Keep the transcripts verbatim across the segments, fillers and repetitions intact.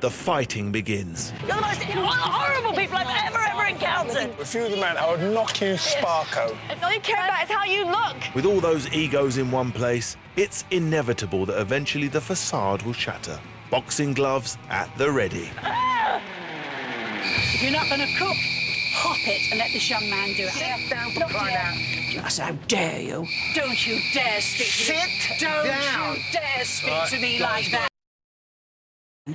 the fighting begins. You're the most horrible people I've ever, ever encountered. If you were the man, I would knock you sparko. If all you care about is how you look. With all those egos in one place, it's inevitable that eventually the facade will shatter. Boxing gloves at the ready. Ah! If you're not going to cook, hop it and let this young man do it. Sit down for crying out. That's how dare you. Don't you dare speak to me. Sit down. Don't you dare speak to me like that.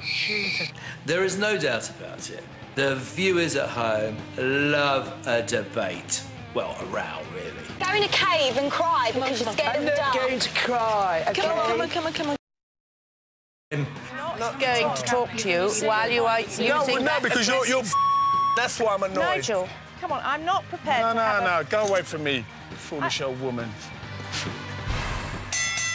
Jesus. There is no doubt about it. The viewers at home love a debate. Well, a row, really. Go in a cave and cry because you're scared of the dark. I'm not going to cry. Okay? Come on, come on, come on, come on. I'm not going to talk to you while you are using... No, no, because you're... you're that's why I'm annoyed. Nigel, come on, I'm not prepared No, no, to have no, a... go away from me, you foolish I... old woman.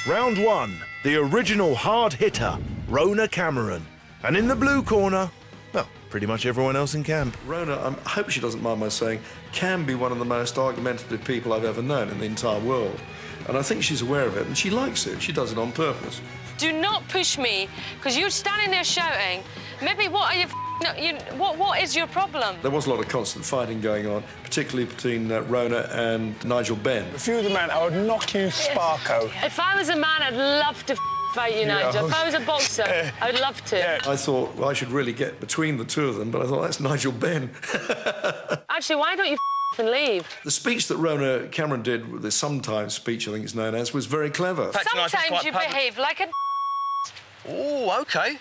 Round one, the original hard hitter, Rhona Cameron. And in the blue corner, well, pretty much everyone else in camp. Rhona, I hope she doesn't mind my saying, can be one of the most argumentative people I've ever known in the entire world. And I think she's aware of it, and she likes it. She does it on purpose. Do not push me, because you're standing there shouting. Maybe what are you... No, you, what, what is your problem? There was a lot of constant fighting going on, particularly between uh, Rhona and Nigel Benn. If you were the man, I would knock you sparko. If I was a man, I'd love to fight you, Nigel. Yeah. If I was a boxer, yeah. I'd love to. Yeah. I thought, well, I should really get between the two of them, but I thought, that's Nigel Benn. Actually, why don't you and leave? The speech that Rhona Cameron did, the sometimes speech, I think it's known as, was very clever. Sometimes you behave like a... Oh, OK.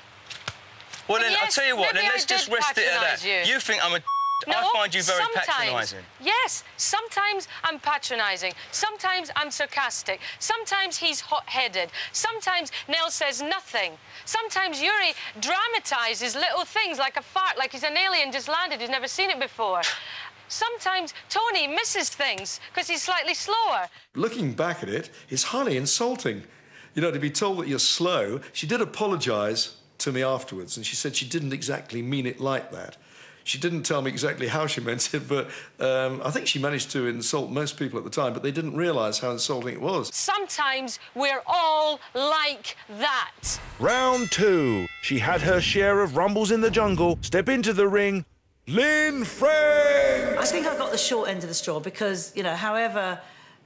Well, then, yes, I'll tell you what, then let's just rest it at that. You. you think I'm a... No, I find you very patronising. Yes, sometimes I'm patronising. Sometimes I'm sarcastic. Sometimes he's hot-headed. Sometimes Nell says nothing. Sometimes Yuri dramatises little things like a fart, like he's an alien just landed who's never seen it before. Sometimes Tony misses things because he's slightly slower. Looking back at it, it's highly insulting. You know, to be told that you're slow, she did apologise to me afterwards, and she said she didn't exactly mean it like that. She didn't tell me exactly how she meant it, but um, I think she managed to insult most people at the time, but they didn't realise how insulting it was. Sometimes we're all like that. Round two. She had her share of rumbles in the jungle. Step into the ring, Lynne Franks! I think I got the short end of the straw because, you know, however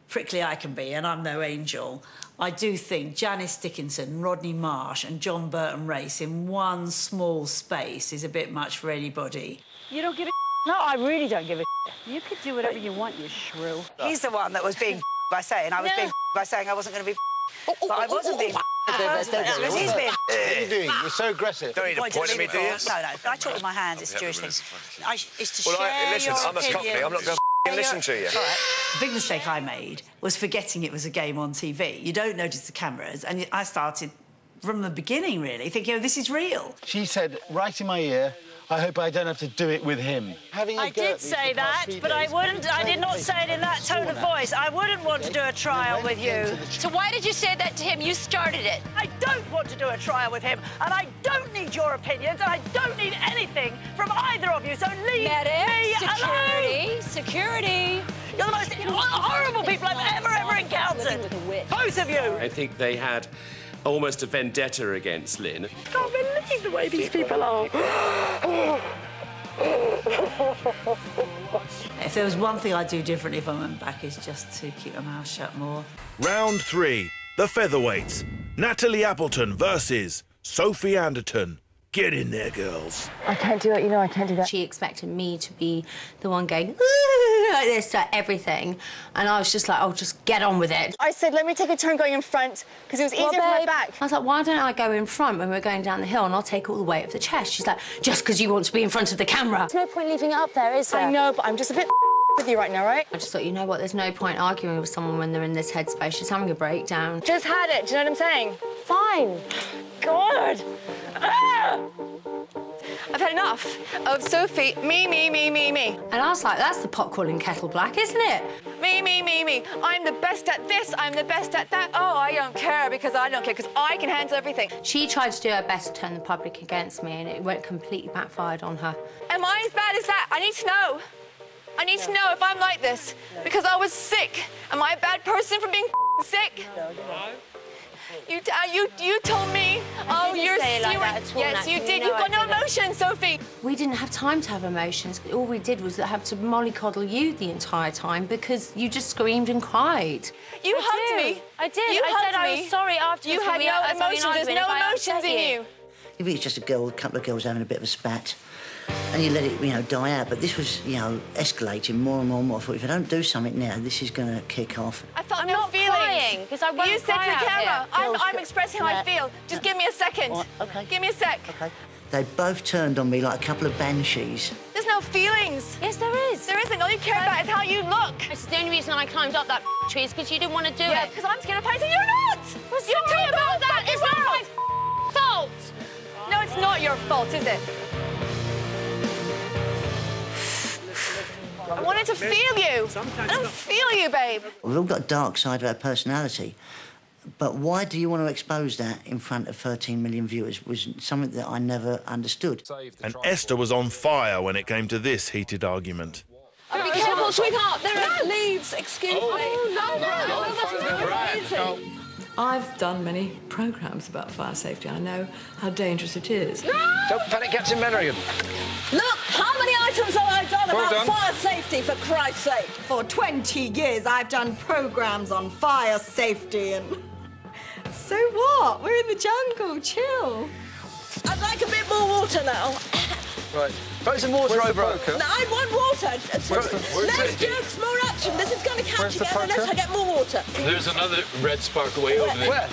prickly I can be, and I'm no angel, I do think Janice Dickinson, Rodney Marsh and John Burton race in one small space is a bit much for anybody. You don't give a No, I really don't give a You could do whatever you want, you shrew. He's the one that was being by saying I was no. being by saying I wasn't going to be oh, oh, But I wasn't oh, being oh, oh, oh, He's being What are you doing? You're so aggressive. Don't need to point at me, do you? No, no, I talk with my hands. It's Jewish thing. I, it's to well, share I, listen, your I'm a company. I'm not going to... Well, listen to you. Right. The big mistake I made was forgetting it was a game on T V. You don't notice the cameras, and I started from the beginning, really, thinking, oh, this is real. She said right in my ear, I hope I don't have to do it with him. Having a I did say that, but days, I wouldn't... I did not say it in that tone of voice. I wouldn't want to do a trial with you. So why did you say that to him? You started it. I don't want to do a trial with him, and I don't need your opinions, and I don't need anything from either of you, so leave me alone! Security, security. You're the most horrible people I've ever, ever encountered. Both of you. I think they had... almost a vendetta against Lynn. I can't believe the way these people are. If there was one thing I'd do differently if I went back, is just to keep my mouth shut more. Round three, the featherweights. Natalie Appleton versus Sophie Anderton. Get in there, girls. I can't do that, you know, I can't do that. She expected me to be the one going like this to everything, and I was just like, oh, just get on with it. I said, let me take a turn going in front, because it was easier well, for my back. I was like, why don't I go in front when we're going down the hill and I'll take all the weight of the chest? She's like, just because you want to be in front of the camera. There's no point leaving it up there, is there? I know, but I'm just a bit with you right now, right? I just thought, you know what, there's no point arguing with someone when they're in this headspace. She's having a breakdown. Just had it, do you know what I'm saying? Fine. God! Ah! I've had enough of Sophie. Me, me, me, me, me. And I was like, that's the pot calling kettle black, isn't it? Me, me, me, me. I'm the best at this, I'm the best at that. Oh, I don't care because I don't care because I can handle everything. She tried to do her best to turn the public against me and it went completely backfired on her. Am I as bad as that? I need to know. I need no. to know if I'm like this no. because I was sick. Am I a bad person for being sick? No. no. You, uh, you, you told me, I oh, you're serious. Like yes, you did. You got no emotion. we didn't have time to have emotions. All we did was have to mollycoddle you the entire time because you just screamed and cried. You I hugged do. me. I did. You I hugged said me. I was sorry after you had no emotions. There's no emotions in you. If it was just a girl, a couple of girls having a bit of a spat, and you let it, you know, die out. But this was, you know, escalating more and more and more. I thought, if I don't do something now, this is going to kick off. I felt I'm no not feelings. crying, because I won't You said to the camera, I'm, I'm expressing how yeah. I feel. Just yeah. give me a second. Right, OK. Give me a sec. OK. They both turned on me like a couple of banshees. There's no feelings. Yes, there is. There isn't. All you care um, about is how you look. It's the only reason I climbed up that tree is because you didn't want to do yeah, it. Yeah, because I'm scared of heights and you're not. Well, you're sorry about that. It's not my fault. No, it's not your fault, is it? I wanted to feel you. I don't feel you, babe. We've all got a dark side of our personality. But why do you want to expose that in front of thirteen million viewers was something that I never understood. And Esther was on fire when it came to this heated argument. Oh, be careful, sweetheart. There are leaves. Excuse me. Oh, no, no, no. I've done many programmes about fire safety. I know how dangerous it is. No! Don't panic, Captain Menrigan. Look, how many items have I done well about done. fire safety, for Christ's sake? For twenty years, I've done programmes on fire safety and... So what? We're in the jungle. Chill. I'd like a bit more water now. Right. Put some water Where's over. The no, I want water. The, Less jokes, more action. This is going to catch together unless I get more water. There's another red spark away Where? over there. Where?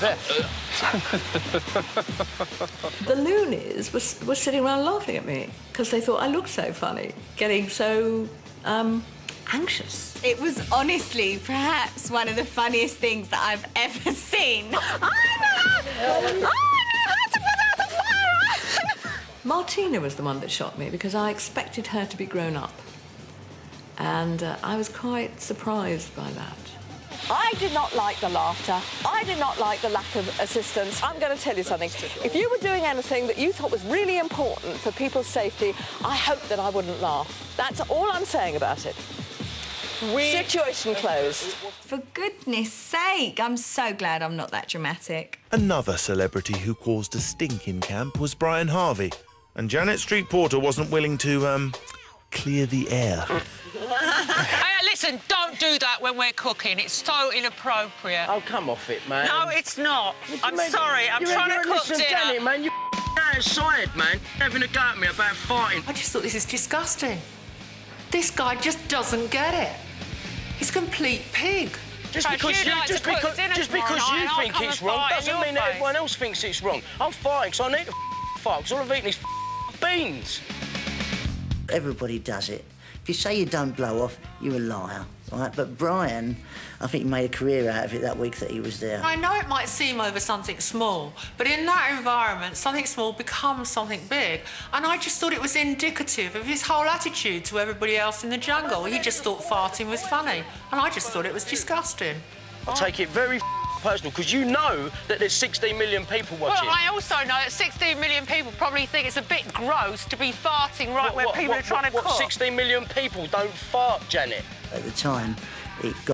There. The loonies were, were sitting around laughing at me because they thought I looked so funny, getting so um, anxious. It was honestly perhaps one of the funniest things that I've ever seen. I know. I Martina was the one that shot me because I expected her to be grown up. And uh, I was quite surprised by that. I did not like the laughter. I did not like the lack of assistance. I'm going to tell you something. If you were doing anything that you thought was really important for people's safety, I hope that I wouldn't laugh. That's all I'm saying about it. We... Situation closed. For goodness sake, I'm so glad I'm not that dramatic. Another celebrity who caused a stink in camp was Brian Harvey. And Janet Street-Porter wasn't willing to, um, clear the air. Hey, listen, don't do that when we're cooking. It's so inappropriate. Oh, come off it, man. No, it's not. Listen, I'm man, sorry. I'm trying to cook dinner. Danny, man. You're outside, man. Having a go at me about farting. I just thought this is disgusting. This guy just doesn't get it. He's a complete pig. Just because you, you, like just because, just because you think it's wrong doesn't mean that everyone else thinks it's wrong. I'm farting because I need to fart because all I've eaten is beans. Everybody does it. If you say you don't blow off, you're a liar, right? But Brian, I think he made a career out of it that week that he was there. I know it might seem over something small, but in that environment, something small becomes something big. And I just thought it was indicative of his whole attitude to everybody else in the jungle. He just thought farting was funny, and I just thought it was disgusting. I take it very personal, because you know that there's sixteen million people watching. Well, I also know that sixteen million people probably think it's a bit gross to be farting right what, where what, people what, are trying what, to what, cook. sixteen million people don't fart, Janet. At the time,